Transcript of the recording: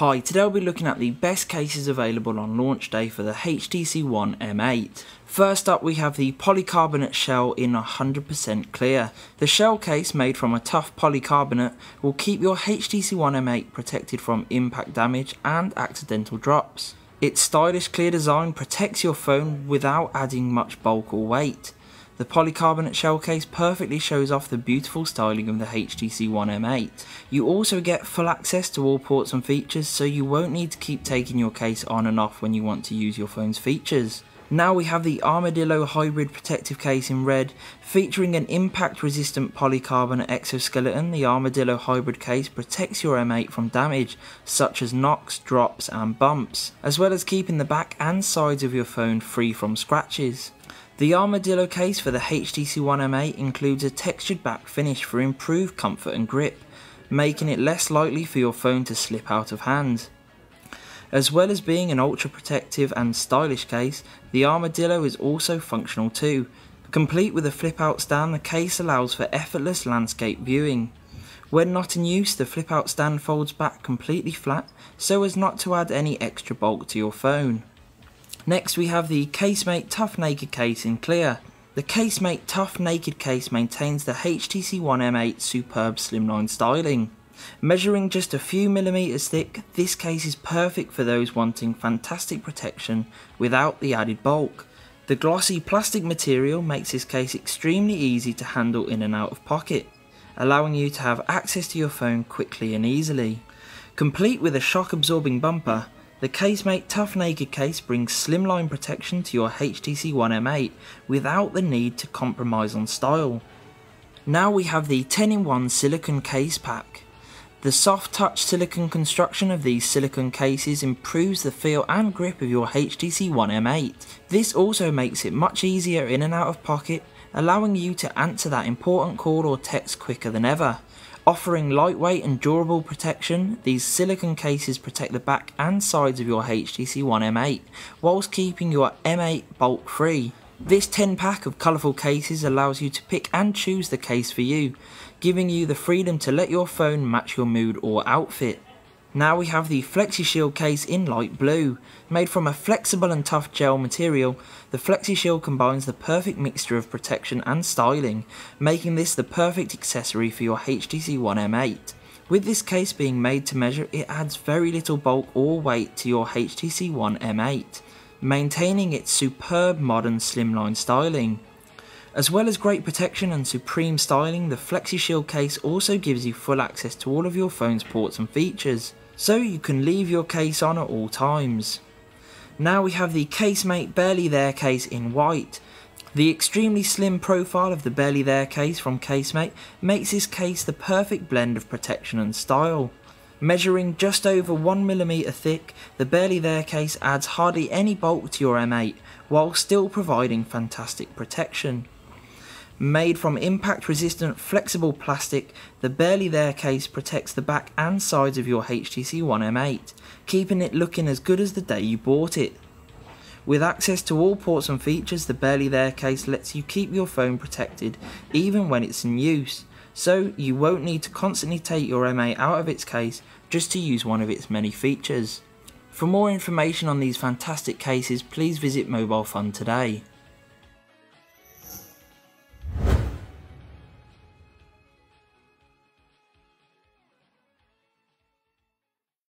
Hi, today I'll be looking at the best cases available on launch day for the HTC One M8. First up, we have the polycarbonate shell in 100% clear. The shell case, made from a tough polycarbonate, will keep your HTC One M8 protected from impact damage and accidental drops. Its stylish clear design protects your phone without adding much bulk or weight. The polycarbonate shell case perfectly shows off the beautiful styling of the HTC One M8. You also get full access to all ports and features, so you won't need to keep taking your case on and off when you want to use your phone's features. Now we have the Armadillo Hybrid protective case in red. Featuring an impact resistant polycarbonate exoskeleton, the Armadillo Hybrid case protects your M8 from damage, such as knocks, drops and bumps, as well as keeping the back and sides of your phone free from scratches. The Armadillo case for the HTC One M8 includes a textured back finish for improved comfort and grip, making it less likely for your phone to slip out of hand. As well as being an ultra protective and stylish case, the Armadillo is also functional too. Complete with a flip out stand, the case allows for effortless landscape viewing. When not in use, the flip out stand folds back completely flat so as not to add any extra bulk to your phone. Next we have the Case-Mate Tough Naked case in clear. The Case-Mate Tough Naked case maintains the HTC One M8's superb slimline styling. Measuring just a few millimeters thick, this case is perfect for those wanting fantastic protection without the added bulk. The glossy plastic material makes this case extremely easy to handle in and out of pocket, allowing you to have access to your phone quickly and easily. Complete with a shock-absorbing bumper, the Case-Mate Tough Naked case brings slimline protection to your HTC One M8 without the need to compromise on style. Now we have the 10-in-1 silicone case pack. The soft touch silicone construction of these silicone cases improves the feel and grip of your HTC One M8. This also makes it much easier in and out of pocket, allowing you to answer that important call or text quicker than ever. Offering lightweight and durable protection, these silicone cases protect the back and sides of your HTC One M8, whilst keeping your M8 bulk free. This 10 pack of colourful cases allows you to pick and choose the case for you, giving you the freedom to let your phone match your mood or outfit. Now we have the FlexiShield case in light blue. Made from a flexible and tough gel material, the FlexiShield combines the perfect mixture of protection and styling, making this the perfect accessory for your HTC One M8. With this case being made to measure, it adds very little bulk or weight to your HTC One M8, maintaining its superb modern slimline styling. As well as great protection and supreme styling, the FlexiShield case also gives you full access to all of your phone's ports and features, so you can leave your case on at all times. Now we have the Case-Mate Barely There case in white. The extremely slim profile of the Barely There case from Case-Mate makes this case the perfect blend of protection and style. Measuring just over 1mm thick, the Barely There case adds hardly any bulk to your M8 while still providing fantastic protection. Made from impact resistant flexible plastic, the Barely There case protects the back and sides of your HTC One M8, keeping it looking as good as the day you bought it. With access to all ports and features, the Barely There case lets you keep your phone protected even when it's in use, so you won't need to constantly take your M8 out of its case just to use one of its many features. For more information on these fantastic cases, please visit Mobile Fun today.